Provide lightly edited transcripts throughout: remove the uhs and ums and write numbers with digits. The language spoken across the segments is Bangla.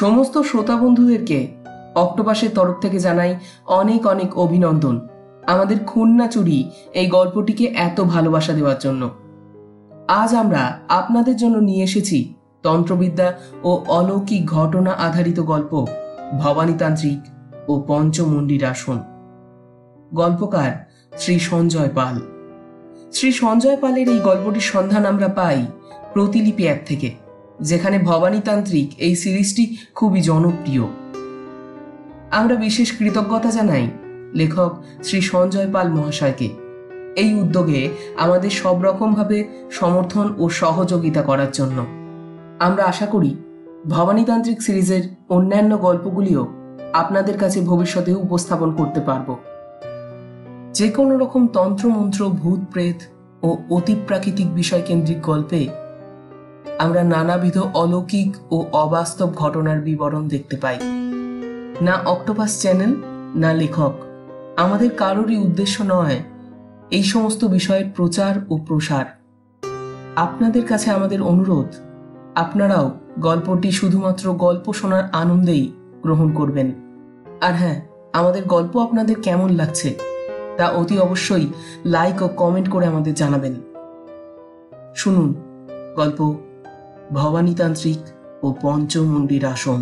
সমস্ত শ্রোতা বন্ধুদেরকে অক্টোপাসের তরফ থেকে জানাই অনেক অনেক অভিনন্দন আমাদের খুন্নাচুরি এই গল্পটিকে এত ভালোবাসা দেওয়ার জন্য। আজ আমরা আপনাদের জন্য নিয়ে এসেছি তন্ত্রবিদ্যা ও অলৌকিক ঘটনা আধারিত গল্প ভবানী তান্ত্রিক ও পঞ্চমুণ্ডির আসন। গল্পকার শ্রী সঞ্জয় পাল। শ্রী সঞ্জয় পালের এই গল্পটির সন্ধান আমরা পাই প্রতিলিপি অ্যাপ থেকে, যেখানে ভবানী তান্ত্রিক এই সিরিজটি খুবই জনপ্রিয়। আমরা বিশেষ কৃতজ্ঞতা জানাই লেখক শ্রী সঞ্জয় পাল মহাশয়কে এই উদ্যোগে আমাদের সব রকমভাবে সমর্থন ও সহযোগিতা করার জন্য। আমরা আশা করি ভবানী তান্ত্রিক সিরিজের অন্যান্য গল্পগুলিও আপনাদের কাছে ভবিষ্যতে উপস্থাপন করতে পারব। যে কোনো রকম তন্ত্রমন্ত্র, ভূত প্রেত ও অতিপ্রাকৃতিক বিষয় কেন্দ্রিক গল্পে আমরা নানাবিধ অলৌকিক ও অবাস্তব ঘটনার বিবরণ দেখতে পাই। না অক্টোপাস চ্যানেল না লেখক, আমাদের কারোরই উদ্দেশ্য নয় এই সমস্ত বিষয়ের প্রচার ও প্রসার। আপনাদের কাছে আমাদের অনুরোধ, আপনারাও গল্পটি শুধুমাত্র গল্প শোনার আনন্দেই গ্রহণ করবেন। আর হ্যাঁ, আমাদের গল্প আপনাদের কেমন লাগছে তা অতি অবশ্যই লাইক ও কমেন্ট করে আমাদের জানাবেন। শুনুন গল্প ভবানী তান্ত্রিক ও পঞ্চমুণ্ডির আসন।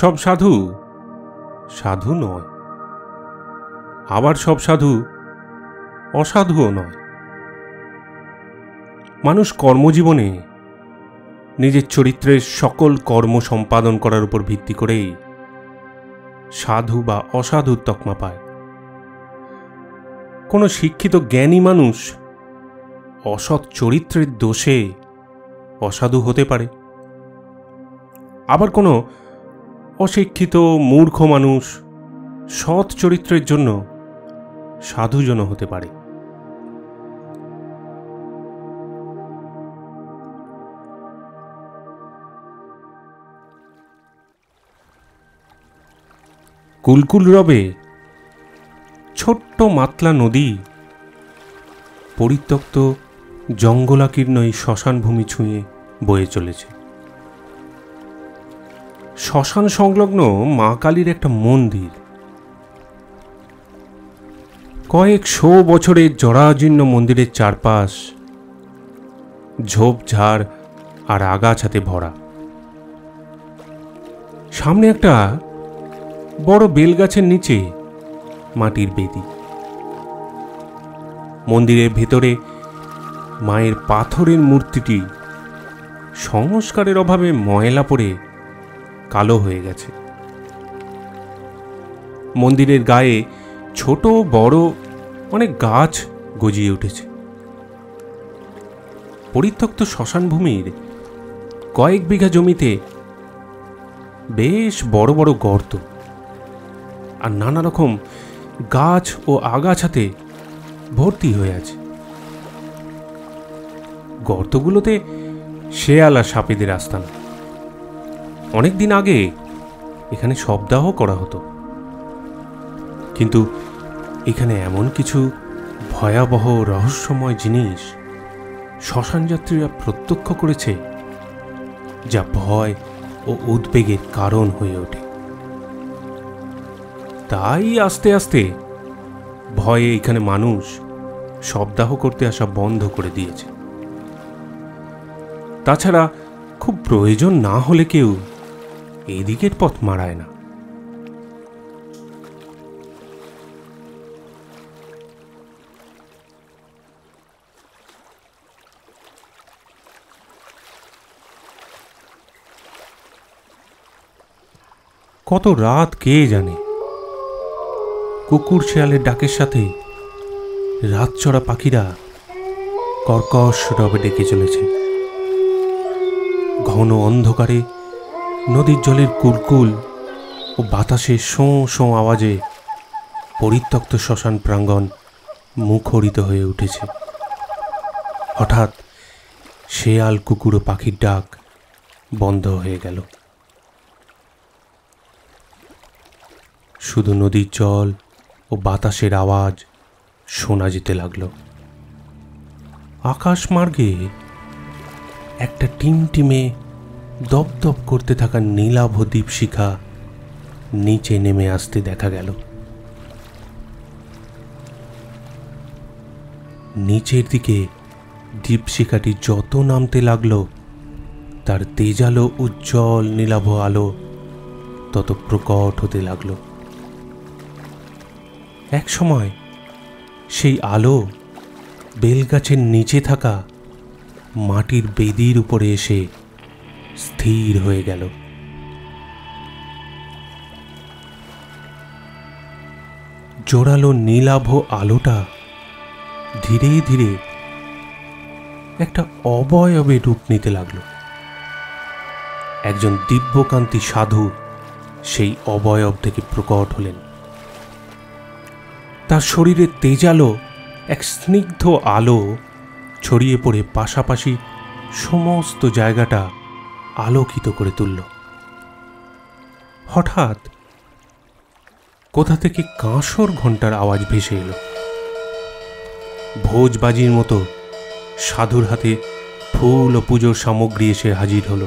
সব সাধু সাধু নয়, আবার সব সাধু অসাধুও নয়। মানুষ কর্মজীবনে নিজের চরিত্রের সকল কর্ম সম্পাদন করার উপর ভিত্তি করেই সাধু বা অসাধুর তকমা পায়। কোনো শিক্ষিত জ্ঞানী মানুষ অসৎ চরিত্রের দোষে অসাধু হতে পারে, আবার কোনো অশিক্ষিত মূর্খ মানুষ সৎ চরিত্রের জন্য সাধুজন হতে পারে। কুলকুল রবে ছোট্ট মাতলা নদী পরিত্যক্ত জঙ্গলাকীর্ণ এই শ্মশানভূমি ছুঁয়ে বয়ে চলেছে। শ্মশান সংলগ্ন মা কালীর একটা মন্দির কয়েকশো বছরের জরাজীর্ণ মন্দিরের চারপাশ ঝোপঝাড় আর আগাছাতে ভরা। সামনে একটা বড় বেলগাছের নিচে মাটির বেদি। মন্দিরের ভেতরে মায়ের পাথরের মূর্তিটি সংস্কারের অভাবে ময়লা পড়ে কালো হয়ে গেছে। মন্দিরের গায়ে ছোট বড় অনেক গাছ গজিয়ে উঠেছে। পরিত্যক্ত শ্মশানভূমির কয়েক বিঘা জমিতে বেশ বড় বড় গর্ত আর নানা রকম গাছ ও আগাছাতে ভর্তি হয়ে আছে। গর্তগুলোতে শেয়াল আর সাপেদের আস্তানা। অনেকদিন আগে এখানে শবদাহ করা হতো, কিন্তু এখানে এমন কিছু ভয়াবহ রহস্যময় জিনিস শ্মশানযাত্রীরা প্রত্যক্ষ করেছে যা ভয় ও উদ্বেগের কারণ হয়ে ওঠে। তাই আস্তে আস্তে ভয়ে এখানে মানুষ শবদাহ করতে আসা বন্ধ করে দিয়েছে। তাছাড়া খুব প্রয়োজন না হলে কেউ এদিকের পথ মারায় না। কত রাত কে জানে, কুকুর শেয়ালের ডাকের সাথে রাতচরা পাখিরা কর্কশ রবে ডেকে চলেছে। ঘন অন্ধকারে নদীর জলের কুলকুল ও বাতাসের শোঁ শোঁ আওয়াজে পরিত্যক্ত শ্মশান প্রাঙ্গণ মুখরিত হয়ে উঠেছে। হঠাৎ শেয়াল কুকুর ও পাখির ডাক বন্ধ হয়ে গেল। শুধু নদীর জল ও বাতাসের আওয়াজ শোনা যেতে লাগলো। আকাশমার্গে একটা টিমটিমে দপদপ করতে থাকা নীলাভ দীপশিখা নিচে নেমে আসতে দেখা গেল। নিচের দিকে দীপশিখাটি যত নামতে লাগলো তার তেজালো উজ্জ্বল নীলাভ আলো তত প্রকট হতে লাগলো। এক সময় সেই আলো বেলগাছের নিচে থাকা মাটির বেদির উপরে এসে স্থির হয়ে গেল। জোরালো নীলাভ আলোটা ধীরে ধীরে একটা অবয়বে রূপ নিতে লাগলো। একজন দিব্যকান্তি সাধু সেই অবয়ব থেকে প্রকট হলেন। তার শরীরে তেজালো এক স্নিগ্ধ আলো ছড়িয়ে পড়ে পাশাপাশি সমস্ত জায়গাটা আলোকিত করে তুলল। হঠাৎ কোথা থেকে কাঁসর ঘণ্টার আওয়াজ ভেসে এলো। ভোজবাজির মতো সাধুর হাতে ফুল ও পুজোর সামগ্রী এসে হাজির হল।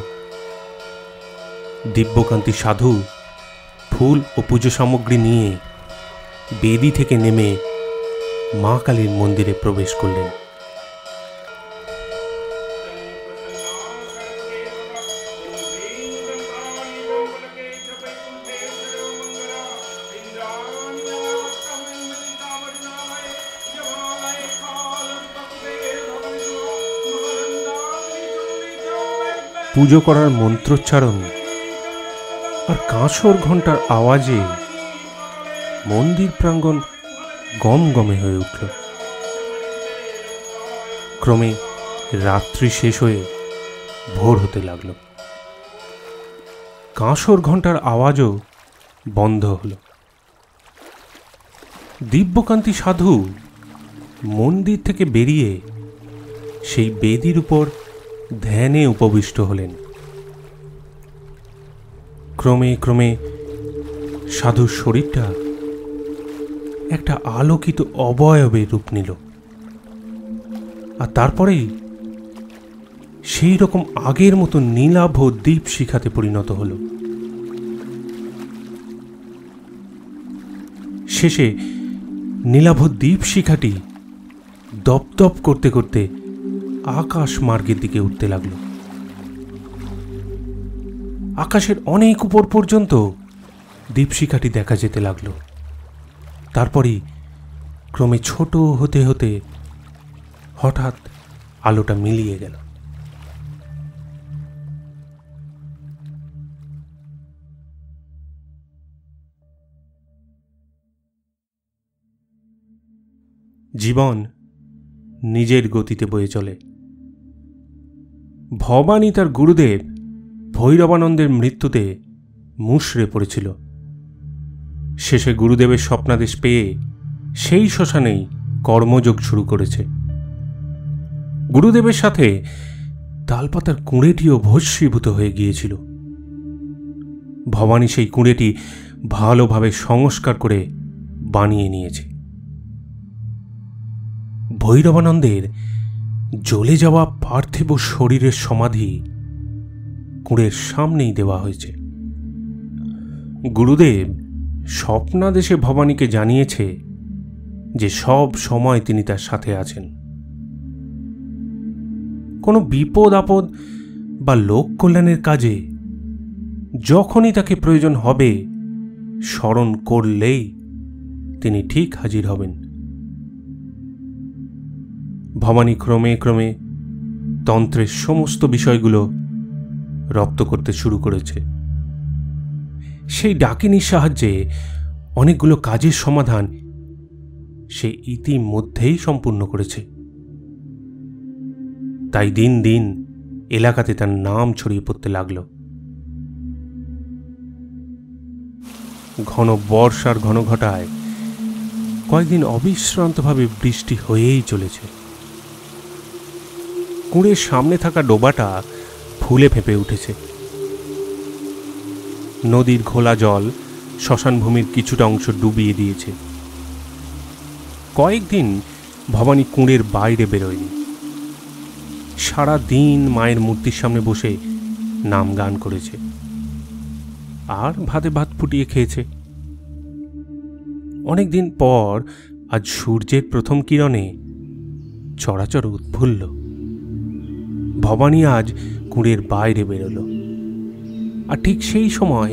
দিব্যকান্তি সাধু ফুল ও পুজো সামগ্রী নিয়ে বেদি থেকে নেমে মা কালীর মন্দিরে প্রবেশ করলেন। পুজো করার মন্ত্রোচ্চারণ আর কাঁসর ঘণ্টার আওয়াজে মন্দির প্রাঙ্গণ গমগমে হয়ে উঠল। ক্রমে রাত্রি শেষ হয়ে ভোর হতে লাগল। কাঁসর ঘণ্টার আওয়াজও বন্ধ হল। দিব্যকান্তি সাধু মন্দির থেকে বেরিয়ে সেই বেদির উপর ধ্যানে উপবিষ্ট হলেন। ক্রমে ক্রমে সাধুর শরীরটা একটা আলোকিত অবয়বে রূপ নিল আর তারপরেই সেই রকম আগের মতো নীলাভ দ্বীপ শিখাতে পরিণত হল। শেষে নীলাভ দ্বীপ শিখাটি দপদপ করতে করতে আকাশ মার্গের দিকে উঠতে লাগল। আকাশের অনেক উপর পর্যন্ত দীপশিখাটি দেখা যেতে লাগলো। তারপরই ক্রমে ছোট হতে হতে হঠাৎ আলোটা মিলিয়ে গেল। জীবন নিজের গতিতে বয়ে চলে। ভবানী তার গুরুদেব ভৈরবানন্দের মৃত্যুতে মুষড়ে পড়েছিল। শেষে গুরুদেবের স্বপ্নাদেশ পেয়ে সেই শ্মশানেই কর্মযোগ শুরু করেছে। গুরুদেবের সাথে তালপাতার কুঁড়েটিও ভস্মীভূত হয়ে গিয়েছিল। ভবানী সেই কুঁড়েটি ভালোভাবে সংস্কার করে বানিয়ে নিয়েছে। ভৈরবানন্দের জ্বলে যাওয়া পার্থিব শরীরের সমাধি কুঁড়ের সামনেই দেওয়া হয়েছে। গুরুদেব স্বপ্নাদেশে ভবানীকে জানিয়েছে যে সব সময় তিনি তার সাথে আছেন। কোনো বিপদ আপদ বা লোক কল্যাণের কাজে যখনই তাকে প্রয়োজন হবে স্মরণ করলেই তিনি ঠিক হাজির হবেন। ভবানী ক্রমে ক্রমে তন্ত্রের সমস্ত বিষয়গুলো রপ্ত করতে শুরু করেছে। সেই ডাকিনীর সাহায্যে অনেকগুলো কাজের সমাধান সে ইতিমধ্যেই সম্পূর্ণ করেছে। তাই দিন দিন এলাকাতে তার নাম ছড়িয়ে পড়তে লাগল। ঘন বর্ষার ঘন ঘটায় কয়েকদিন অবিশ্রান্তভাবে বৃষ্টি হয়েই চলেছে। কুঁড়ের সামনে থাকা ডোবাটা ফুলে ফেঁপে উঠেছে। নদীর ঘোলা জল शशानभूमिर किछुटा अंश डुबिए दिए। कयेकदिन भवानी कूड़ेर बाइरे बेरोयनि। सारा दिन मायेर मूर्तिर सामने बसे नाम गान करेछे आर भाते भात फुटिए खेयेछे। अनेक दिन पर आज सूर्येर प्रथम किरणे चराचर उत्फुल्ल। भवानी आज कूड़ेर बाइरे बेरोलो आर ठीक सेई समय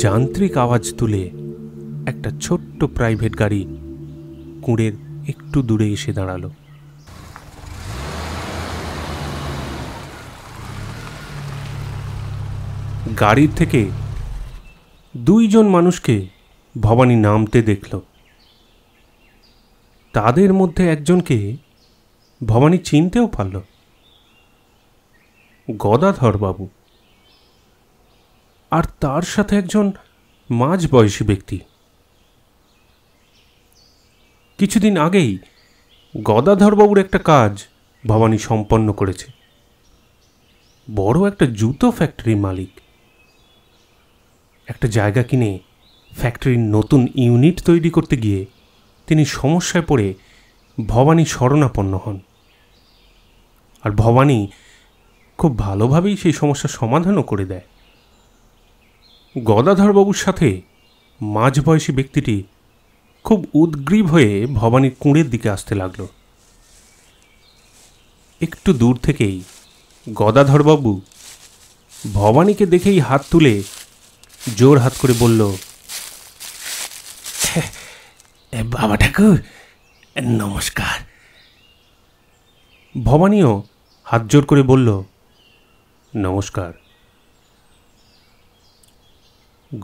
जान्त्रिक आवाज तुले एकटा छोट्ट प्राइवेट गाड़ी कूड़ेर एकटू दूरे एसे दाड़ालो। गाड़ी थेके दुई जन मानुषके भवानी नामते देखल। तादेर मध्य एकजनके भवानी चिनतेও পারল। गदाधर बाबू और तार साथे एकजन माझ बयसी व्यक्ति। किछुदिन आगेई गदाधर बाबूर एक काज भवानी सम्पन्न करेছে। बड़ एक जूतो फैक्टरी मालिक। एक जायगा किने फैक्टरी नतून यूनिट तैरी करते गिये तिनी समस्याय पड़े भवानी शरणापन्न हन। और भवानी खूब भालोभाबेई सेई समस्या समाधानও करे देय। गदाधर बाबूर साथे माझबयसी व्यक्तिटी खूब उद्ग्रीव हये भवानी कूड़ेर दिके आसते लागलो। एकटू दूर थेकेई गदाधर बाबू भवानी के देखेई हाथ तुले जोर हाथ करे बोल्लो, बाबा ठाकुर नमस्कार। भवानीओ हाथ जोर करे बोल्लो, नमस्कार।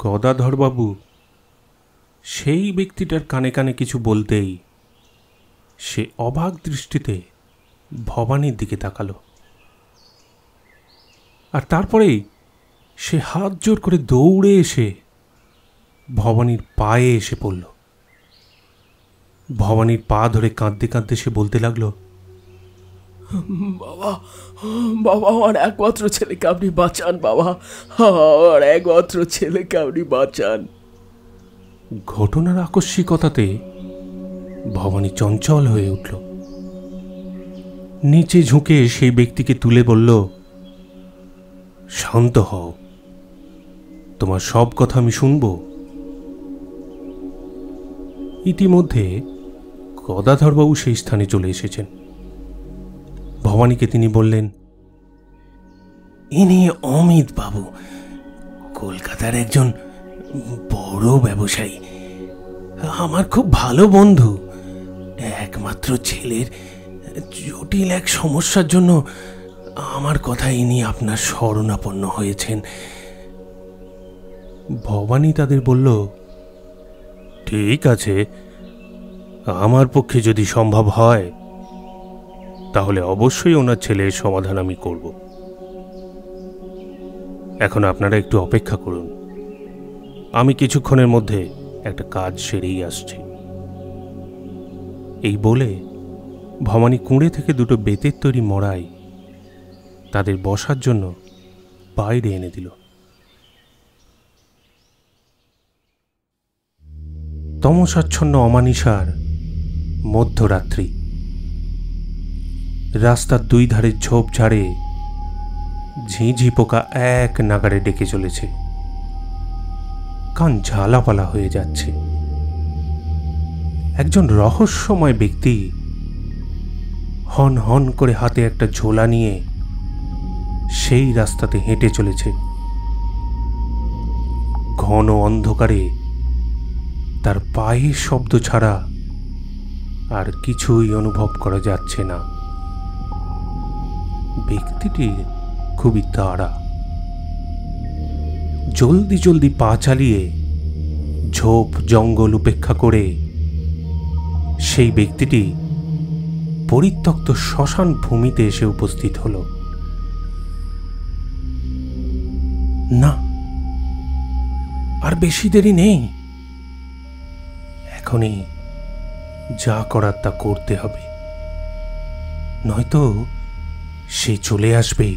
गदाधर बाबू सेई व्यक्तिटार काने काने किछु बोलतेई से अबाक दृष्टिते भवानीर दिके ताकालो। आर तारपरेई से हाथ जोर करे दौड़े एसे भवानीर पाये एसे पड़लो। भवानीर पा धरे कांदते कांदते से बोलते लागलो, बाबा बाबा आमार एकमात्र छेलेके आपनि बाँचान। बाबा आमार एकमात्र छेलेके आपनि बाँचान। घटनार आकस्मिकताते भवानी चंचल हये उठल। नीचे झुके सेई व्यक्तिके तुले बोल्ल, शांत हओ, तोमार सब कथा आमि शुनबो। इतिमध्ये गदाधर बाबू सेई स्थाने चले एसेछेन। भवानी के तिनी बोल्लेन, इनी अमित बाबू, कलकातार एकजन बड़ व्यवसायी, आमार खूब भालो बंधु। एकमात्र छेलेर जटिल एक समस्यार जन्य आमार कथा इनी आपनार शरणापन्न हयेछेन। भवानी तादेर बोल्ल, ठीक आछे, आमार पक्षे जदि सम्भव हय ताहले अवश्यई ओनार छेलेर समाधान आमि करब। एखन आपनारा एकटु अपेक्षा करुन, आमि किछुक्षणेर मধ্যে একটা কাজ সেরেই আসছি। এই বলে ভবানী কুঁড়ে থেকে দুটো বেতের তৈরি মড়াই তাদের বসার জন্য বাইরে এনে দিল। তমসাচ্ছন্ন অমানিসার মধ্যরাত্রি। রাস্তার দুই ধারে ঝোপঝাড়ে ঝিঁঝি পোকা এক নাগাড়ে ডেকে চলেছে। কান ঝালাপালা হয়ে যাচ্ছে। একজন রহস্যময় ব্যক্তি হন হন করে হাতে একটা ঝোলা নিয়ে সেই রাস্তাতে হেঁটে চলেছে। ঘন অন্ধকারে তার পায়ের শব্দ ছাড়া আর কিছুই অনুভব করা যাচ্ছে না। ব্যক্তিটি খুবই তাড়া। জলদি জলদি পা চালিয়ে ঝোপ জঙ্গল উপেক্ষা করে সেই ব্যক্তিটি পরিত্যক্ত শ্মশান ভূমিতে এসে উপস্থিত হল। না, আর বেশি দেরি নেই, এখনই যা করার তা করতে হবে, নয়তো সে চলে আসবে।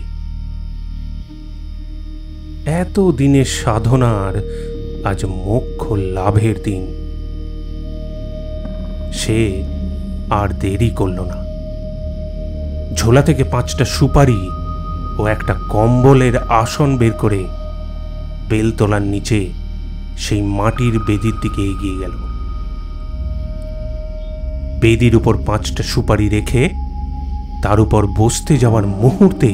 এত দিনের সাধনার আজ মোক্ষ লাভের দিন। সে আর দেরি করল না। ঝোলা থেকে 5টা সুপারি ও একটা কম্বলের আসন বের করে বেলতলার নিচে সেই মাটির বেদির দিকে এগিয়ে গেল। বেদির উপর 5টা সুপারি রেখে তার উপর বসতে যাওয়ার মুহূর্তে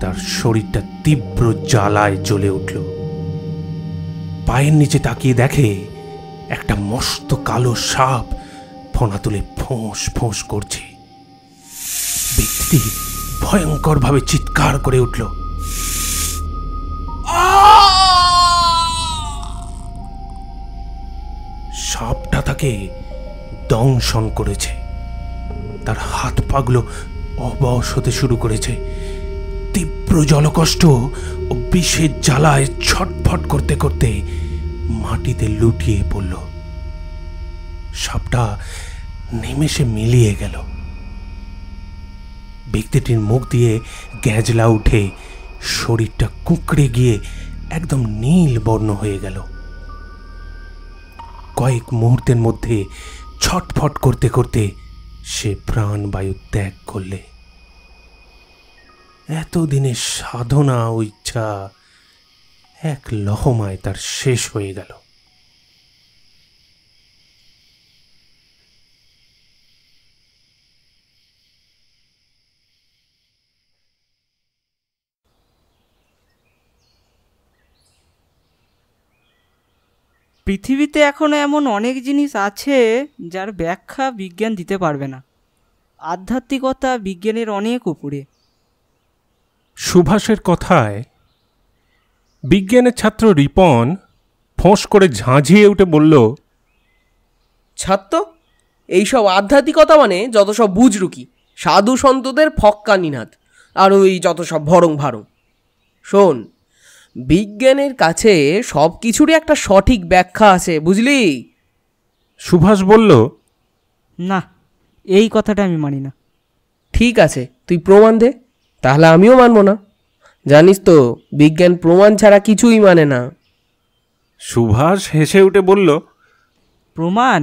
তার শরীরটা তীব্র জ্বালায় জ্বলে উঠল। পায়ের নিচে তাকিয়ে দেখে একটা মস্ত কালো সাপ ফোনা তুলে ফোঁস ফোঁস করছে। ব্যক্তি ভয়ঙ্কর ভাবে চিৎকার করে উঠল। সাপটা তাকে দংশন করেছে, তার হাত পাগুলো অবশ হতে শুরু করেছে, তীব্র জলকষ্ট ও বিষের জ্বালায় ছটফট করতে করতে মাটিতে লুটিয়ে পড়ল। সাপটা নিমেষে মিলিয়ে গেল। ব্যক্তিটির মুখ দিয়ে গ্যাজলা উঠে শরীরটা কুঁকড়ে গিয়ে একদম নীল বর্ণ হয়ে গেল। কয়েক মুহূর্তের মধ্যে ছটফট করতে করতে সে প্রাণবায়ু ত্যাগ করলে। এতদিনের সাধনা ও ইচ্ছা এক লহমায় তার শেষ হয়ে গেল। পৃথিবীতে এখনও এমন অনেক জিনিস আছে যার ব্যাখ্যা বিজ্ঞান দিতে পারবে না। আধ্যাত্মিকতা বিজ্ঞানের অনেক উপরে। সুভাষের কথায় বিজ্ঞানের ছাত্র রিপন ফোঁস করে ঝাঁঝিয়ে উঠে বলল, ছাত্র, এইসব আধ্যাত্মিকতা মানে যত সব বুজরুকি, সাধু সন্তদের ফক্কানিনাদ, আর ওই যত সব ভরং ভারং। শোন, বিজ্ঞানের কাছে সব কিছুরই একটা সঠিক ব্যাখ্যা আছে, বুঝলি? সুভাষ বলল, না, এই কথাটা আমি মানি না। ঠিক আছে, তুই প্রমাণ দে। তাহলে আমিও মানব না। জানিস তো, বিজ্ঞান প্রমাণ ছাড়া কিছুই মানে না। সুভাষ হেসে উঠে বলল, প্রমাণ?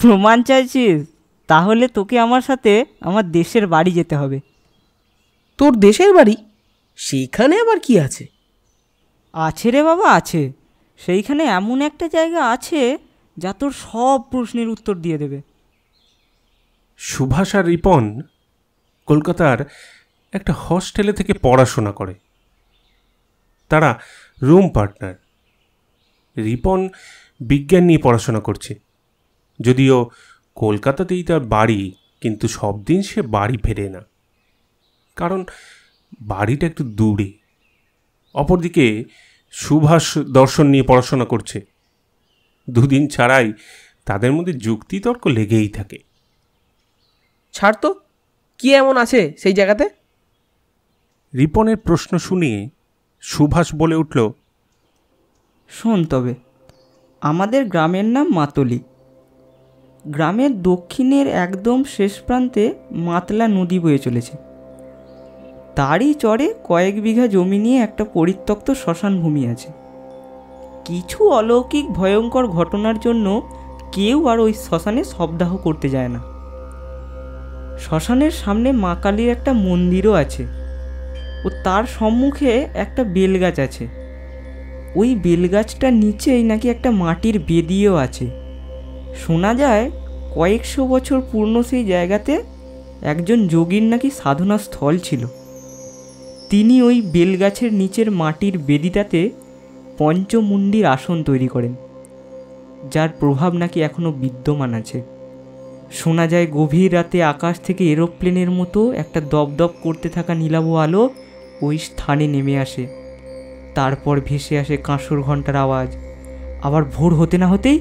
প্রমাণ চাইছিস? তাহলে তোকে আমার সাথে আমার দেশের বাড়ি যেতে হবে। তোর দেশের বাড়ি? সেখানে আবার কি আছে? আছে রে বাবা, আছে। সেইখানে এমন একটা জায়গা আছে যা তোর সব প্রশ্নের উত্তর দিয়ে দেবে। সুভাষ আর রিপন কলকাতার একটা হস্টেলে থেকে পড়াশোনা করে। তারা রুম পার্টনার। রিপন বিজ্ঞান নিয়ে পড়াশোনা করছে, যদিও কলকাতাতেই তার বাড়ি, কিন্তু সব দিন সে বাড়ি ফেরে না, কারণ বাড়িটা একটু দূরে। অপরদিকে সুভাষ দর্শন নিয়ে পড়াশোনা করছে। দুদিন ছাড়াই তাদের মধ্যে যুক্তিতর্ক লেগেই থাকে। ছাড় তো, কি এমন আছে সেই জায়গাতে? রিপনের প্রশ্ন শুনিয়ে সুভাষ বলে উঠল, শোন তবে, আমাদের গ্রামের নাম মাতলি। গ্রামের দক্ষিণের একদম শেষ প্রান্তে মাতলা নদী বয়ে চলেছে। তারই চরে কয়েক বিঘা জমি নিয়ে একটা পরিত্যক্ত শ্মশান ভূমি আছে। কিছু অলৌকিক ভয়ঙ্কর ঘটনার জন্য কেউ আর ওই শ্মশানে শবদাহ করতে যায় না। শ্মশানের সামনে মা কালীর একটা মন্দিরও আছে ও তার সম্মুখে একটা বেলগাছ আছে। ওই বেলগাছটার নিচেই নাকি একটা মাটির বেদিও আছে। শোনা যায় কয়েকশো বছর পূর্ণ সেই জায়গাতে একজন যোগীর নাকি সাধনা স্থল ছিল। তিনি ওই বেলগাছের নিচের মাটির বেদিটাতে পঞ্চমুণ্ডির আসন তৈরি করেন, যার প্রভাব নাকি এখনও বিদ্যমান আছে। শোনা যায় গভীর রাতে আকাশ থেকে এরোপ্লেনের মতো একটা দপদপ করতে থাকা নীলাভ আলো ওই স্থানে নেমে আসে। তারপর ভেসে আসে কাঁসর ঘণ্টার আওয়াজ। আবার ভোর হতে না হতেই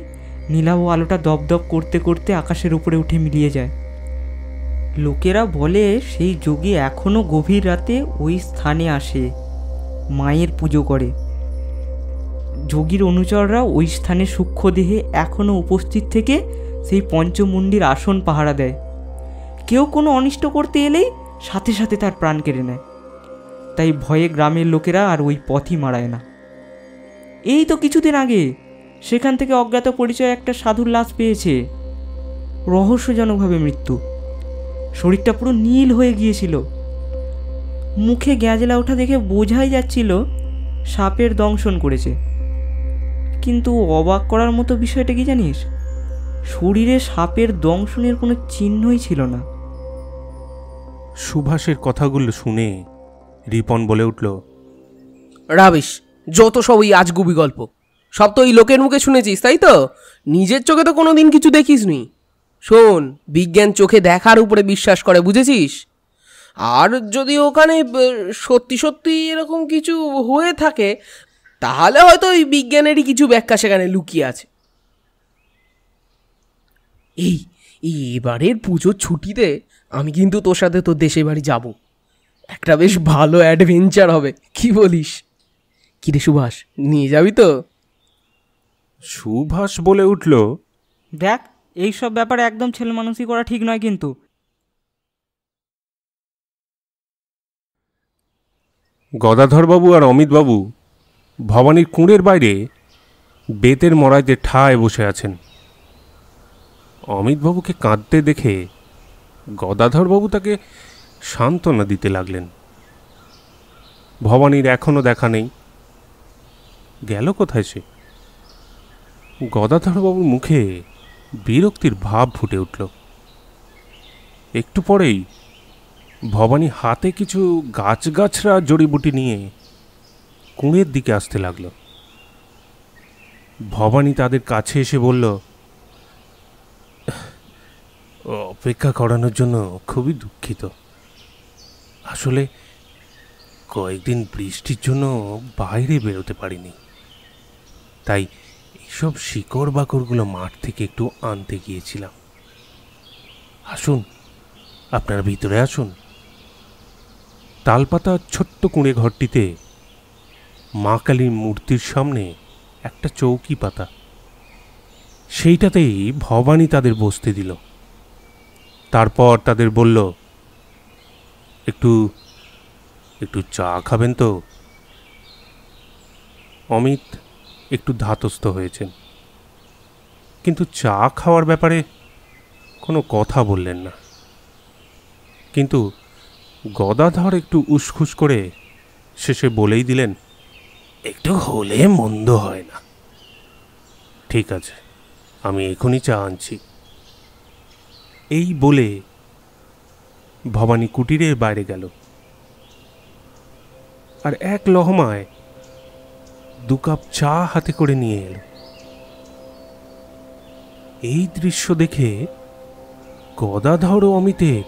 নীলাভ আলোটা দপদপ করতে করতে আকাশের উপরে উঠে মিলিয়ে যায়। লোকেরা বলে সেই যোগী এখনও গভীর রাতে ওই স্থানে আসে, মায়ের পুজো করে। যোগীর অনুচররা ওই স্থানে সূক্ষ্ম দেহে এখনও উপস্থিত থেকে সেই পঞ্চমুণ্ডির আসন পাহারা দেয়। কেউ কোনো অনিষ্ট করতে এলেই সাথে সাথে তার প্রাণ কেড়ে নেয়। তাই ভয়ে গ্রামের লোকেরা আর ওই পথই মারায় না। এই তো কিছুদিন আগে সেখান থেকে অজ্ঞাত পরিচয় একটা সাধুর লাশ পেয়েছে। রহস্যজনকভাবে মৃত্যু, শরীরটা পুরো নীল হয়ে গিয়েছিল, মুখে গ্যাজলা ওঠা দেখে বোঝাই যাচ্ছিল সাপের দংশন করেছে। কিন্তু অবাক করার মতো বিষয়টা কি জানিস, শরীরে সাপের দংশনের কোনো চিহ্নই ছিল না। সুভাষের কথাগুলো শুনে রিপন বলে উঠল, রাবিশ, যত সব ওই আজগুবি গল্প, সব তো ওই লোকের মুখে শুনেছিস, তাই তো? নিজের চোখে তো কোনো দিন কিছু দেখিসনি। শোন, বিজ্ঞান চোখে দেখার উপরে বিশ্বাস করে, বুঝেছিস? আর যদি ওখানে সত্যি সত্যি এরকম কিছু হয়ে থাকে তাহলে হয়তো ওই বিজ্ঞানেরই কিছু ব্যাখ্যা সেখানে লুকিয়ে আছে। এই এবারের পুজোর ছুটিতে আমি কিন্তু তোর সাথে তোর দেশের বাড়ি যাব, একটা বেশ ভালো অ্যাডভেঞ্চার হবে, কি বলিস? কি রে সুভাষ, নিয়ে যাবি তো? সুভাষ বলে উঠল, দেখ এইসব ব্যাপারে একদম ছেলেমানুষি করা ঠিক নয় কিন্তু। গদাধরবাবু আর অমিতবাবু ভবানীর কুঁড়ের বাইরে বেতের মড়াইতে ঠায় বসে আছেন। অমিতবাবুকে কাঁদতে দেখে গদাধরবাবু তাকে সান্ত্বনা দিতে লাগলেন। ভবানীর এখনও দেখা নেই, গেল কোথায় সে? গদাধরবাবুর মুখে বিরক্তির ভাব ফুটে উঠল। একটু পরেই ভবানী হাতে কিছু গাছগাছরা জড়িবুটি নিয়ে কুঁড়ের দিকে আসতে লাগল। ভবানী তাদের কাছে এসে বলল, অপেক্ষা করানোর জন্য খুবই দুঃখিত, আসলে কয়েকদিন বৃষ্টির জন্য বাইরে বেরোতে পারিনি, তাই এইসব শিকড় বাকড়গুলো মাঠ থেকে একটু আনতে গিয়েছিলাম। আসুন, আপনার ভিতরে আসুন। তালপাতা ছোট্ট কুঁড়ে ঘরটিতে মা কালীর মূর্তির সামনে একটা চৌকি পাতা, সেইটাতেই ভবানী তাদের বসতে দিল। তারপর তাদের বলল, একটু একটু চা খাবেন তো? অমিত একটু ধাতস্থ হয়েছেন, কিন্তু চা খাওয়ার ব্যাপারে কোনো কথা বললেন না। কিন্তু গদাধর একটু উসখুস করে শেষে বলেই দিলেন, একটু হলে মন্দ হয় না। ঠিক আছে, আমি এখনই চা আনছি। এই বলে ভবানী কুটিরের বাইরে গেল। আর এক লহমায় দু কাপ চা হাতে করে নিয়ে এল। এই দৃশ্য দেখে গদাধর ও অমিতের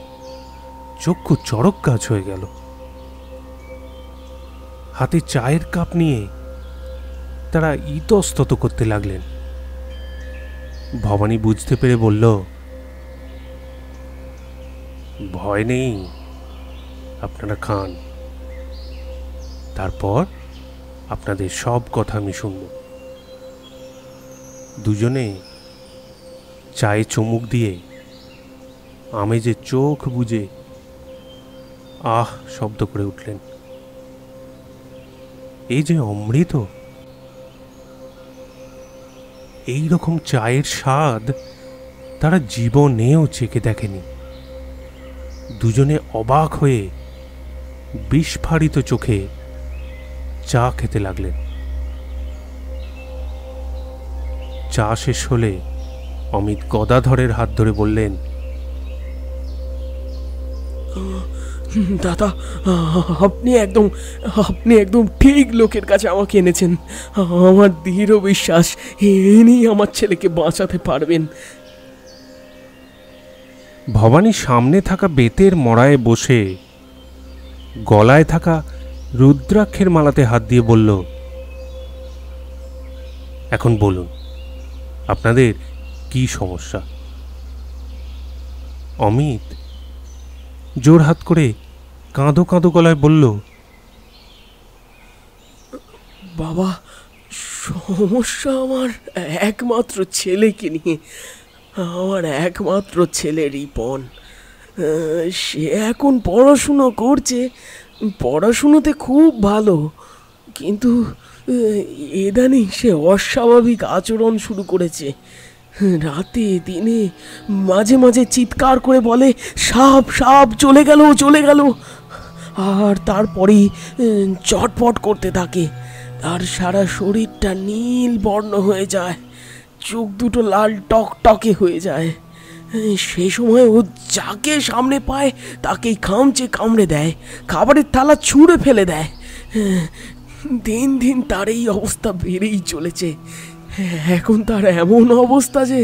চক্ষু চড়ক গাছ হয়ে গেল। হাতে চায়ের কাপ নিয়ে তারা ইতস্তত করতে লাগলেন। ভবানী বুঝতে পেরে বলল, ভয় নেই, আপনারা খান, তারপর আপনাদের সব কথা আমি শুনব। দুজনে চায়ে চুমুক দিয়ে আমেজে চোখ বুজে আহ শব্দ করে উঠলেন। এই যে অমৃত, এই রকম চায়ের স্বাদ তারা জীবনেও চেখে দেখেনি। দুজনে অবাক হয়ে বিস্ফারিত চোখে চা খেতে লাগলেন। চা শেষ হলে অমিত গদাধরের হাত ধরে বললেন, দাদা, আপনি একদম ঠিক লোকের কাছে আমাকে এনেছেন। আমার দৃঢ় বিশ্বাস, ইনি আমার ছেলেকে বাঁচাতে পারবেন। ভবানী সামনে থাকা বেতের মড়ায় বসে গলায় থাকা রুদ্রাক্ষের মালাতে হাত দিয়ে বলল, এখন বলুন আপনাদের কি সমস্যা? অমিত জোর হাত করে কাঁদো কাঁদো গলায় বলল, বাবা, সমস্যা আমার একমাত্র ছেলেকে নিয়ে। আমার একমাত্র ছেলে রিপন, সে এখন পড়াশুনো করছে, পড়াশুনোতে খুব ভালো, কিন্তু इदानीं से अस्वाभाविक आचरण शुरू करेছে। राते दिने माझे माझे चित्कार करे बोले साप साप चले गेलो चले गेलो। और तारपरेই चटपट करते थाके। तार सारा शरीरटा नील बर्ण हये जाय, चोख दुटो लाल टकटके हये जाय। সেই সময় ও যাকে সামনে পায় তাকেই খামচে কামড়ে দেয়, খাবারের থালা ছুঁড়ে ফেলে দেয়। দিন দিন তার এই অবস্থা বেড়েই চলেছে। এখন তার এমন অবস্থা যে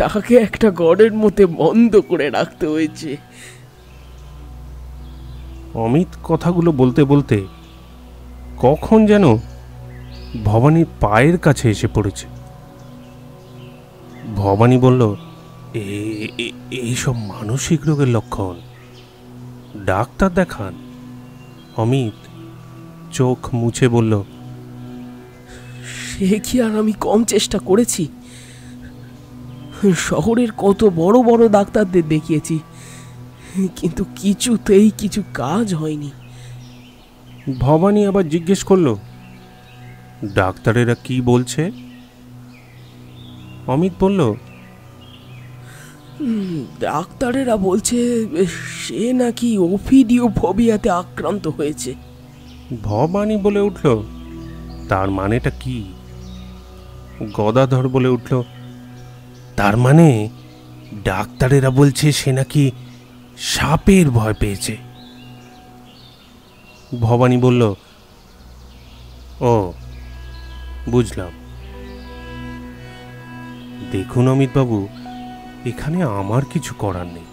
তাকে একটা গডের মধ্যে বন্ধ করে রাখতে হয়েছে। অমিত কথাগুলো বলতে বলতে কখন যেন ভবানীর পায়ের কাছে এসে পড়েছে। ভবানী বলল, এই সব মানসিক রোগের লক্ষণ, ডাক্তার দেখান। অমিত চোখ মুছে বলল, সে কি আর আমি কম চেষ্টা করেছি। শহরের কত বড় বড় ডাক্তারদের দেখিয়েছি, কিন্তু কিছুতেই কিছু কাজ হয়নি। ভবানী আবার জিজ্ঞেস করল, ডাক্তারেরা কি বলছে? অমিত বলল, ডাক্তারেরা বলছে সে নাকি ওফিডিওফোবিয়াতে আক্রান্ত হয়েছে। ভবানী বলে উঠল, তার মানেটা কি? গদাধর বলে উঠল, তার মানে ডাক্তারেরা বলছে সে নাকি সাপের ভয় পেয়েছে। ভবানী বলল, ও বুঝলাম। দেখুন অমিতবাবু, এখানে আমার কিছু করার নেই।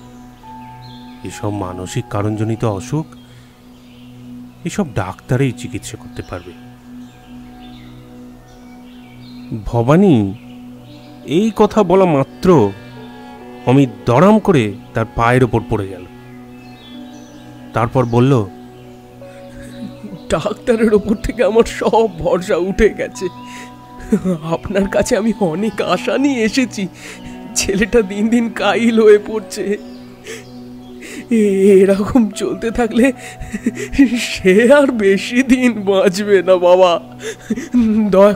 এসব মানসিক কারণজনিত অসুখ এসব ডাক্তারেই চিকিৎসা করতে পারবে। ভবানী এই কথা বলা মাত্র অমিত দড়াম করে তার পায়ের ওপর পড়ে গেল। তারপর বলল, ডাক্তারের ওপর থেকে আমার সব ভরসা উঠে গেছে। আপনার কাছে আমি অনেক আশা নিয়ে এসেছি, ছেলেটা দিন দিন কাইল হয়ে পড়ছে। এরকম চলতে থাকলে সে আর বেশি দিন বাঁচবে না বাবা। দয়া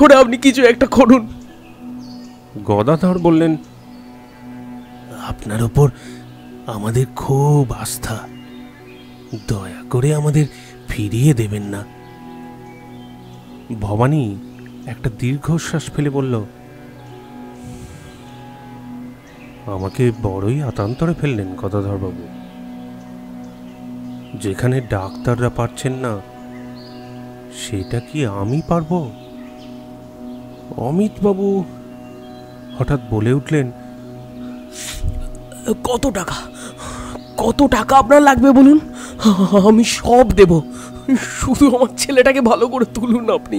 করে আপনি কিছু একটা করুন। গদাধর বললেন, আপনার ওপর আমাদের খুব আস্থা, দয়া করে আমাদের ফিরিয়ে দেবেন না। ভবানী একটা দীর্ঘশ্বাস ফেলে বলল, আমাকে বড়ই আতান্তরে ফেললেন গদাধরবাবু। যেখানে ডাক্তাররা পারছেন না, সেটা কি আমি পারব? অমিতবাবু হঠাৎ বলে উঠলেন, কত টাকা আপনার লাগবে বলুন, আমি সব দেব, শুধু আমার ছেলেটাকে ভালো করে তুলুন আপনি।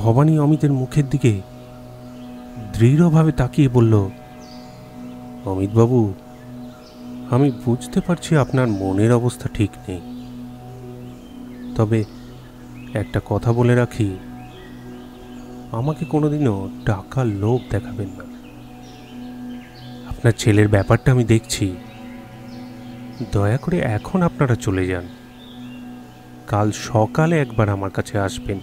ভবানী অমিতের মুখের দিকে দৃঢ়ভাবে তাকিয়ে বলল, অমিতবাবু, আমি বুঝতে পারছি আপনার মনের অবস্থা ঠিক নেই, তবে একটা কথা বলে রাখি, আমাকে কোনোদিনও টাকার লোভ দেখাবেন না। আপনার ছেলের ব্যাপারটা আমি দেখছি, দয়া করে এখন আপনারা চলে যান, কাল সকালে একবার আমার কাছে আসবেন।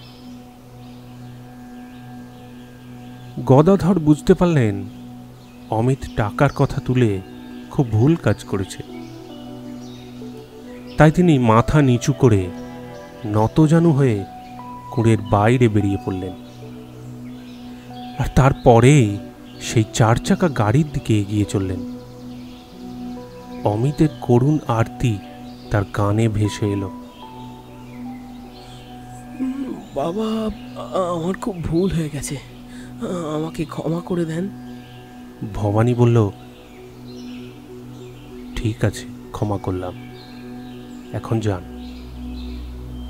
গদাধর বুঝতে পারলেন অমিত টাকার কথা তুলে খুব ভুল কাজ করেছে, তাই তিনি মাথা নিচু করে নতজানু হয়ে কুঁড়ের বাইরে বেরিয়ে পড়লেন। আর তারপরেই সেই চার চাকা গাড়ির দিকে এগিয়ে চললেন। অমিতের করুণ আরতি তার কানে ভেসে এলো, বাবা আমার খুব ভুল হয়ে গেছে, আমাকে ক্ষমা করে দেন। ভবানী বলল, ঠিক আছে, ক্ষমা করলাম, এখন যান।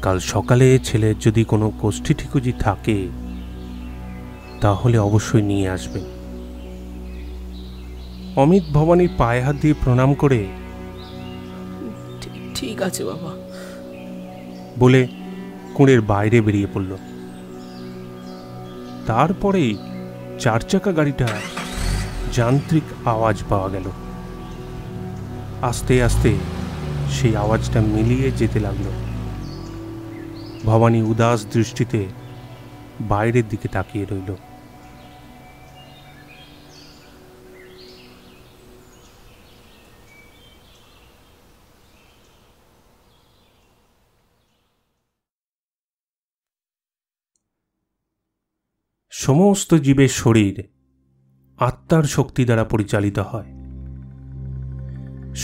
কাল সকালে ছেলের যদি কোনো কোষ্ঠী ঠিকুজি থাকে তাহলে অবশ্যই নিয়ে আসবেন। অমিত ভবানীর পায়ে হাত দিয়ে প্রণাম করে ঠিক আছে বাবা বলে কুঁড়ের বাইরে বেরিয়ে পড়ল। তারপরে চার চাকা গাড়িটা যান্ত্রিক আওয়াজ পাওয়া গেল। আস্তে আস্তে সেই আওয়াজটা মিলিয়ে যেতে লাগলো। भवानी उदास दृष्टिते बाहरेर दिके ताकिये रइल। समस्त जीवेर शरीर आत्मार शक्ति द्वारा परिचालित है।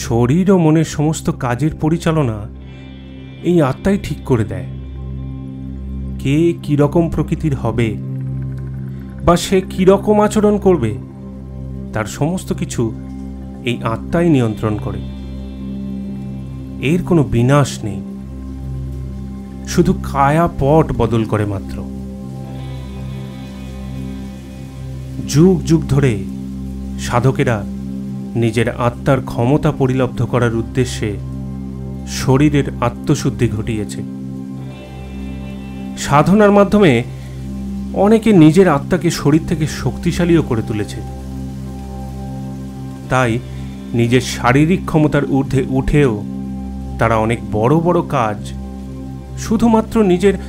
शरीर और मन समस्त काजेर परिचालना एई आत्माई ठीक करे देय। के कि रकम प्रकृतिर हबे बा से कि रकम आचरण करबे तार समस्त किछु एई आत्माई नियंत्रण करे। एर कोनो विनाश नेई, शुधु काया पट बदल करे मात्र। जुग जुग धरे साधकेरा निजेर आत्मार क्षमता परिलब्ध करार उद्देश्ये शरीरेर आत्मशुद्धि घटियेछे। साधनार माध्यमे अनेके निजेर आत्माके शरीर थेके शक्तिशालीओ करे तुलेछे। ताई निजेर शारीरिक क्षमतार ऊर्ध्वे उठेओ तारा अनेक बड़ो बड़ो काज शुधुमात्र निजेर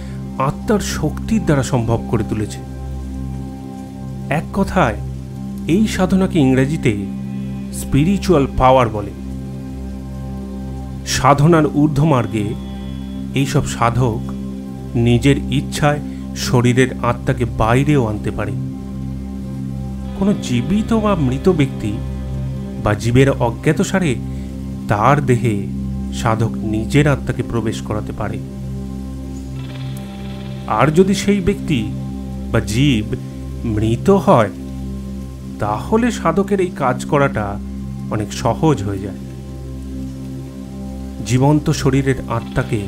आत्मार शक्तिर द्वारा सम्भव करे तुलेछे। एक कथाय एई साधनाके इंग्रेजीते स्पिरिचुअल पावर बोले। साधनार ऊर्ध्वमार्गे एइसब साधक निजेर इच्छाय शरीरेर आत्माके बाइरेओ आनते पारे। कोनो जीवित बा मृत व्यक्ति बा जीवेर अज्ञातसारे तार देहे साधक निजेर आत्माके प्रवेश कराते पारे। आर यदि सेई व्यक्ति बा जीव मृत हय ताहले साधकेर एई काज कराटा अनेक सहज हये जाय। जीवंत शरीरेर आत्माके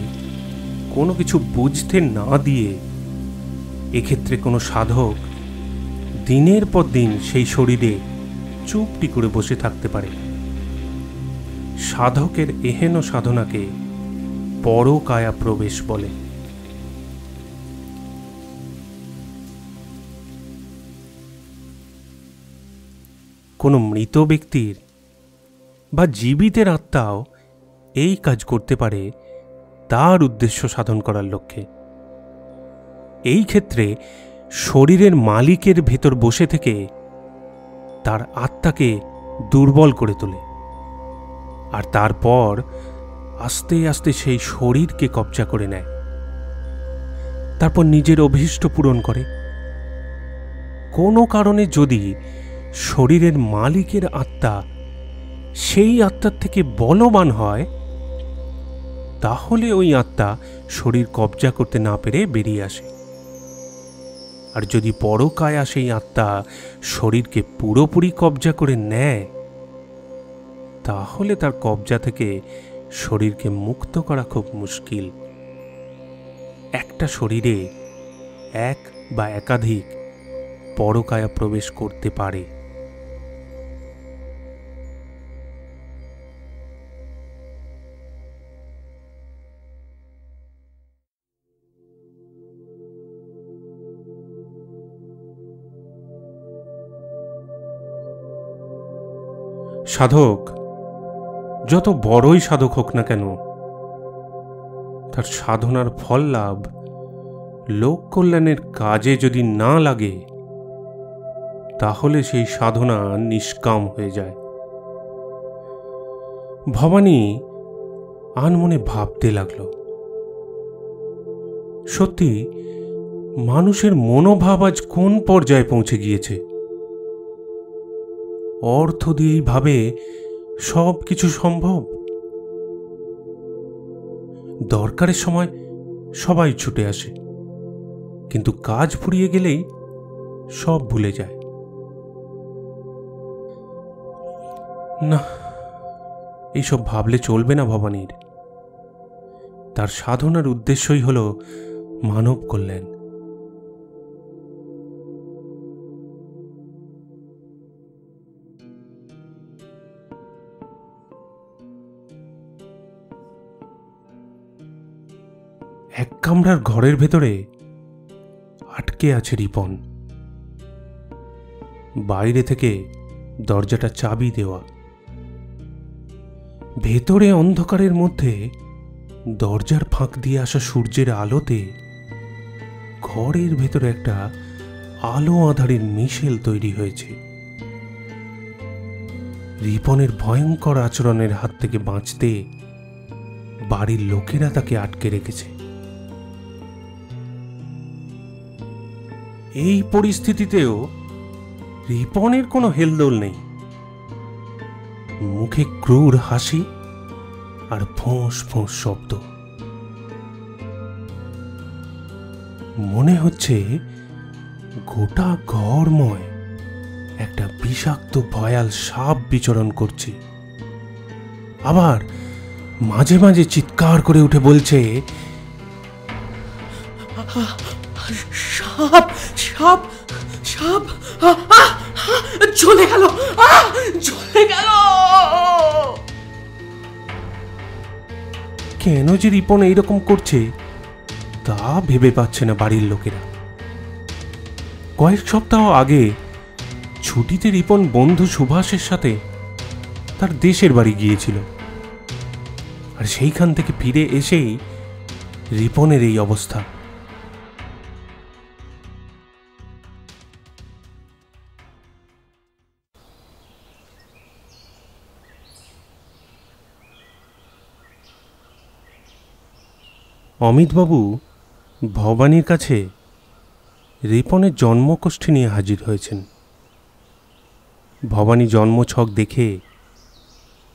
कोनो किछु बुझते ना दिये एई क्षेत्रे कोनो साधक दिनेर पर दिन सेई शरीरे चुपटी करे बसे थाकते पारे। साधकेर एहेन साधनाके परकाया प्रवेश बोले। कोनो मृत व्यक्तिर बा जीवितेर आत्माओ एई काज करते पारे तार उद्देश्य साधन करार लक्ष्ये। एई क्षेत्रे शरीरेर मालिकेर भेतर बसे थेके तार आत्माके दुर्बल करे तोले आर तारपर आस्ते आस्ते सेई शरीरके कब्जा करे नेय। तारपर निजेर अभीष्ट पूरण करे। कोनो कारणे यदि शरीरेर मालिकेर आत्मा सेई आत्मार थेके बलवान हय ताहले ओई आत्मा शरीर कब्जा करते ना पेरे बेरिये आसे। आर यदि परकाया सेई आत्मा शरीरके पुरोपुरी कब्जा करे नेय ताहले तार कब्जा थेके शरीरके मुक्त करा खूब मुश्किल। एकटा शरीरे एक बा एकाधिक परकाया प्रवेश करते पारे। साधक যত বড়ই সাধক হোক না কেন তার সাধনার ফল লাভ লোক কল্যাণের কাজে যদি না লাগে তাহলে সেই সাধনা নিষ্কাম হয়ে যায়। ভবানী আনমনে ভাবতে লাগলো, সত্যি মানুষের মনোভাব আজ কোন পর্যায়ে পৌঁছে গিয়েছে। অর্থ দিয়েই ভাবে সব কিছু সম্ভব। দরকারের সময় সবাই ছুটে আসে, কিন্তু কাজ ফুরিয়ে গেলেই সব ভুলে যায়। না, এইসব ভাবলে চলবে না ভবানীর। তার সাধনার উদ্দেশ্যই হলো মানব কল্যাণ। এক কামরার ঘরের ভেতরে আটকে আছে রিপন। বাইরে থেকে দরজাটা চাবি দেওয়া। ভেতরে অন্ধকারের মধ্যে দরজার ফাঁক দিয়ে আসা সূর্যের আলোতে ঘরের ভেতরে একটা আলো আঁধারের মিশেল তৈরি হয়েছে। রিপনের ভয়ঙ্কর আচরণের হাত থেকে বাঁচতে বাড়ির লোকেরা তাকে আটকে রেখেছে। এই পরিস্থিতিতেও রিপনের কোনো হেলদোল নেই। মুখে ক্রূর হাসি আর ফোঁস ফোঁস শব্দ। মনে হচ্ছে গোটা ঘরময় একটা বিষাক্ত ভয়াল সাপ বিচরণ করছে। আবার মাঝে মাঝে চিৎকার করে উঠে বলছে, সাপ সাপ সাপ চলে গেল চলে গেল। কেন যে রিপন এইরকম করছে তা ভেবে পাচ্ছে না বাড়ির লোকেরা। কয়েক সপ্তাহ আগে ছুটিতে রিপন বন্ধু সুভাষের সাথে তার দেশের বাড়ি গিয়েছিল, আর সেইখান থেকে ফিরে এসেই রিপনের এই অবস্থা। অমিতবাবু ভবানীর কাছে রিপনের জন্মকোষ্ঠী নিয়ে হাজির হয়েছেন। ভবানী জন্মছক দেখে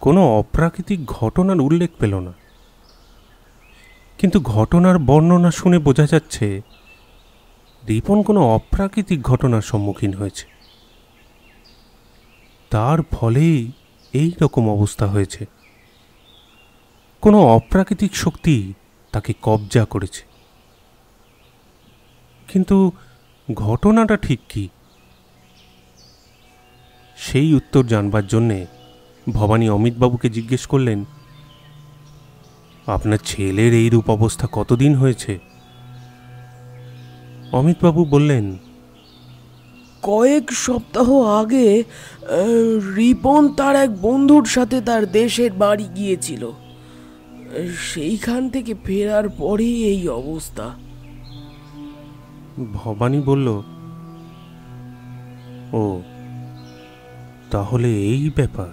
কোনো অপ্রাকৃতিক ঘটনার উল্লেখ পেল না, কিন্তু ঘটনার বর্ণনা শুনে বোঝা যাচ্ছে রিপন কোনো অপ্রাকৃতিক ঘটনার সম্মুখীন হয়েছে, তার ফলেই এই রকম অবস্থা হয়েছে। কোনো অপ্রাকৃতিক শক্তি তাকে কবজা করেছে, কিন্তু ঘটনাটা ঠিক কি সেই উত্তর জানবার জন্যে ভবানী অমিতবাবুকে জিজ্ঞেস করলেন, আপনার ছেলের এইরূপ অবস্থা কতদিন হয়েছে? অমিতবাবু বললেন, কয়েক সপ্তাহ আগে রিপন তার এক বন্ধুর সাথে তার দেশের বাড়ি গিয়েছিল, সেইখান থেকে ফেরার পরেই এই অবস্থা। ভবানী বলল, ও তাহলে এই ব্যাপার।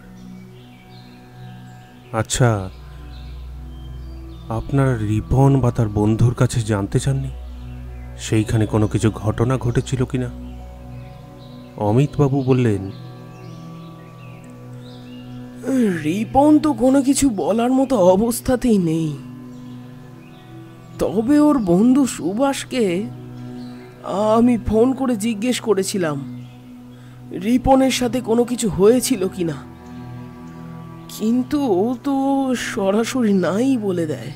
আচ্ছা, আপনার রিপন বা তার বন্ধুর কাছে জানতে চাননি সেইখানে কোনো কিছু ঘটনা ঘটেছিল কিনা? অমিতবাবু বললেন, রিপন তো কোনো কিছু বলার মতো অবস্থাতেই নেই, তবে ওর বন্ধু সুভাষকে আমি ফোন করে জিজ্ঞেস করেছিলাম রিপনের সাথে কোনো কিছু হয়েছিল কিনা, কিন্তু ও তো সরাসরি নাই বলে দেয়।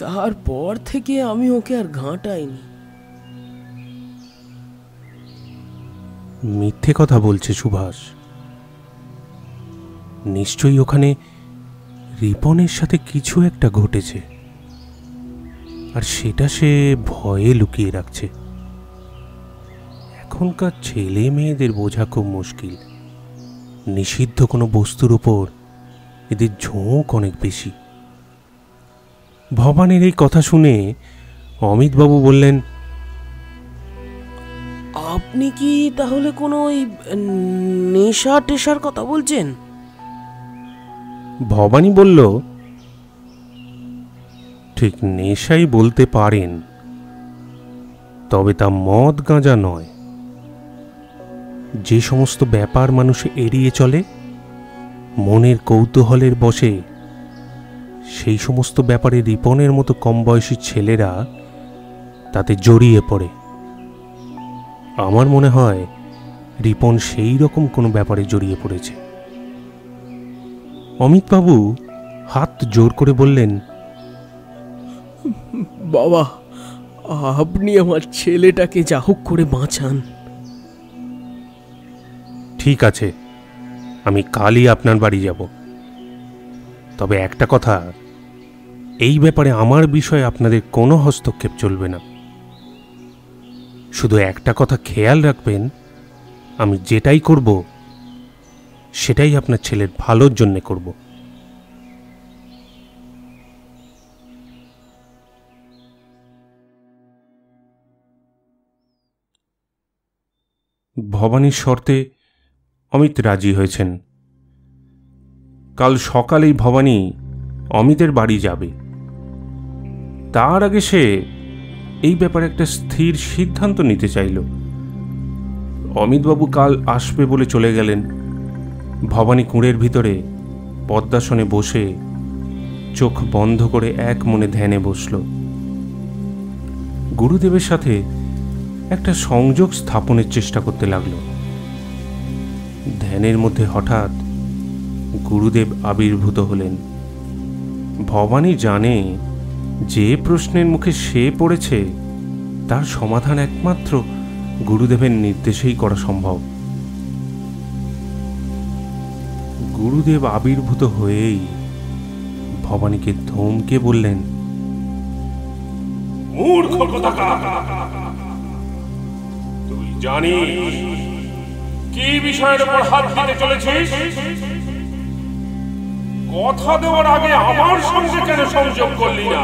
তারপর থেকে আমি ওকে আর ঘাঁটাইনি। মিথ্যে কথা বলছে সুভাষ, নিশ্চয়ই ওখানে রিপনের সাথে কিছু একটা ঘটেছে, আর সেটা সে ভয়ে লুকিয়ে রাখছে। এখনকার ছেলে মেয়েদের বোঝা খুব মুশকিল, নিষিদ্ধ কোনো বস্তুর উপর এদের ঝোঁক অনেক বেশি। ভবানীর এই কথা শুনে অমিতবাবু বললেন, আপনি কি তাহলে কোনো নেশা টেশার কথা বলছেন? ভবানী বলল, ঠিক নেশাই বলতে পারেন, তবে তা মদ গাঁজা নয়। যে সমস্ত ব্যাপার মানুষ এড়িয়ে চলে মনের কৌতূহলের বশে, সেই সমস্ত ব্যাপারে রিপনের মতো কম বয়সী ছেলেরা তাতে জড়িয়ে পড়ে। আমার মনে হয় রিপন সেই রকম কোনো ব্যাপারে জড়িয়ে পড়েছে। অমিতবাবু হাত জোর করে বললেন, বাবা, আপনি আমার ছেলেটাকে যা হোক করে বাঁচান। ঠিক আছে, আমি কালই আপনার বাড়ি যাব, তবে একটা কথা, এই ব্যাপারে আমার বিষয়ে আপনাদের কোনো হস্তক্ষেপ চলবে না। শুধু একটা কথা খেয়াল রাখবেন, আমি যেটাই করব সেটাই আপনার ছেলের ভালোর জন্য করব। ভবানীর শর্তে অমিত রাজি হয়েছেন। কাল সকালেই ভবানী অমিতের বাড়ি যাবে। তার আগে সে এই ব্যাপারে একটা স্থির সিদ্ধান্ত নিতে চাইল। অমিতবাবু কাল আসবে বলে চলে গেলেন। ভবানী কুঁড়ের ভিতরে পদ্মাসনে বসে চোখ বন্ধ করে এক মনে ধ্যানে বসল। গুরুদেবের সাথে একটা সংযোগ স্থাপনের চেষ্টা করতে লাগল। ধ্যানের মধ্যে হঠাৎ গুরুদেব আবির্ভূত হলেন। ভবানী জানে যে প্রশ্নের মুখে সে পড়েছে তার সমাধান একমাত্র গুরুদেবের নির্দেশেই করা সম্ভব। গুরুদেব আবির্ভূত হয়েই ভবানীকে ধমকে বললেন, মূর্খ তুই জানিস কি বিষয়ের উপর হাত দিতে চলেছিস? কথা দেওয়ার আগে আমার সঙ্গে কেন সংযোগ করলি না?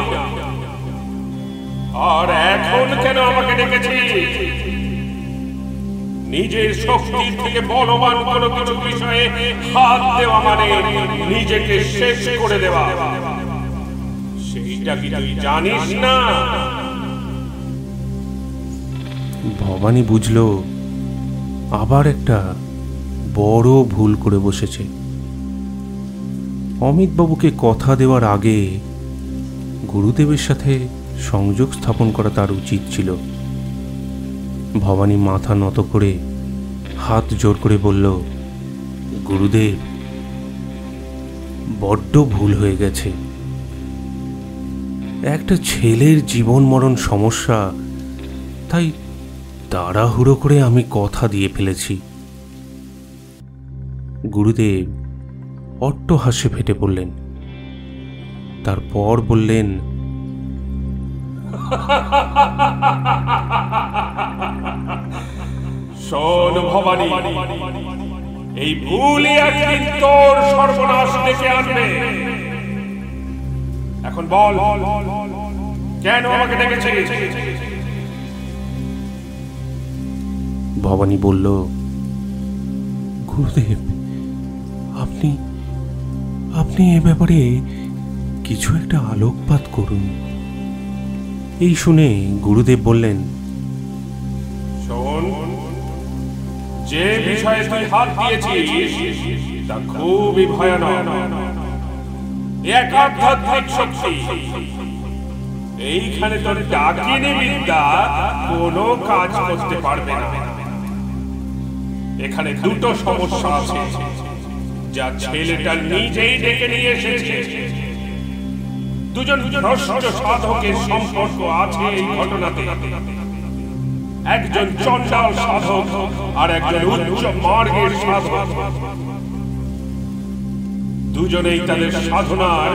আর এখন কেন আমাকে ডেকেছিস? নিজের শক্তির থেকে বলবান কোনো কিছু বিষয়ে হাত দেওয়া মানে নিজেকে শেষ করে দেওয়া। সেইটা কি তুই জানিস না? ভবানী বুঝল আবার একটা বড় ভুল করে বসেছে। অমিতবাবুকে কথা দেওয়ার আগে গুরুদেবের সাথে সংযোগ স্থাপন করা তার উচিত ছিল। ভবানী মাথা নত করে হাত জোর করে বলল, গুরুদেব, বড্ড ভুল হয়ে গেছে। একটা ছেলের জীবন মরণ সমস্যা, তাই তাড়াহুড়ো করে আমি কথা দিয়ে ফেলেছি। গুরুদেব অট্ট হাসি ফেটে পড়লেন। তারপর বললেন, শোন ভবানী, এই ভুলই একদিন তোর সর্বনাশ ডেকে আনবে। এখন বল, কেন আমাকে ডেকেছিস? ভবানী বলল, গুরুদেব, আপনি এ ব্যাপারে কিছু একটা আলোকপাত করুন। এই শুনে গুরুদেব বললেন, শোন, যে বিষয়ে তুই হাত দিয়েছিস তা খুবই ভয়ানক এক আধ্যাত্মিক শক্তি। এইখানে তোর ডাকিনী বিদ্যা কোনো কাজ করতে পারবে না। এখানে দুটো সমস্যা আছে যা ছেলেটা নিজেই ডেকে নিয়ে এসেছে। দুজন ভ্রষ্ট সাধকের সম্পর্ক আছে এই ঘটনাতে। একজন চণ্ডাল সাধক আর একজন উচ্চ মার্গের সাধক। দুজনেই তাদের সাধনার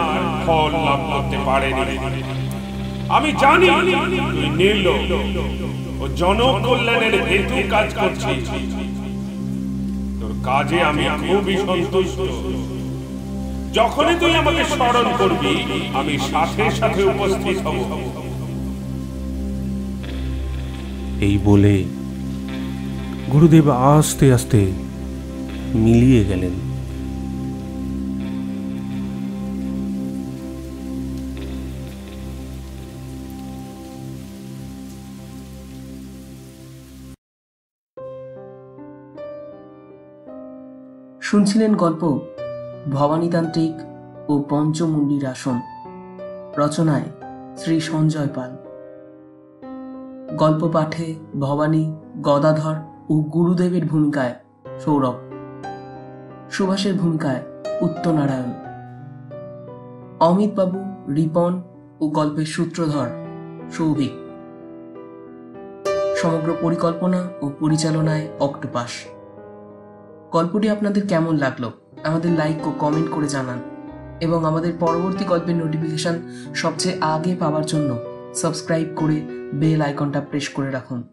ফল লাভ করতে পারেনি। আমি জানি নির্লোভ ও জনকল্যাণের হেতু কাজ করছি। তোর কাজে আমি খুবই সন্তুষ্ট। যখনই তুই আমাকে স্মরণ করবি আমি সাথে সাথে উপস্থিত হব। এই বলে গুরুদেব আস্তে আস্তে মিলিয়ে গেলেন। শুনছিলেন গল্প ভবানী তান্ত্রিক ও পঞ্চমুণ্ডির আসন, রচনায় শ্রী সঞ্জয় পাল। গল্প পাঠে ভবানী, গদাধর ও গুরুদেবের ভূমিকায় সৌরভ, সুভাষের ভূমিকায় উত্তনারায়ণ, অমিতবাবু, রিপন ও গল্পের সূত্রধর সৌভিক। সমগ্র পরিকল্পনা ও পরিচালনায় অক্টোপাস। গল্পটি আপনাদের কেমন লাগলো আমাদের লাইক ও কমেন্ট করে জানান এবং আমাদের পরবর্তী গল্পের নোটিফিকেশন সবচেয়ে আগে পাওয়ার জন্য সাবস্ক্রাইব করে বেল আইকনটা প্রেস করে রাখুন।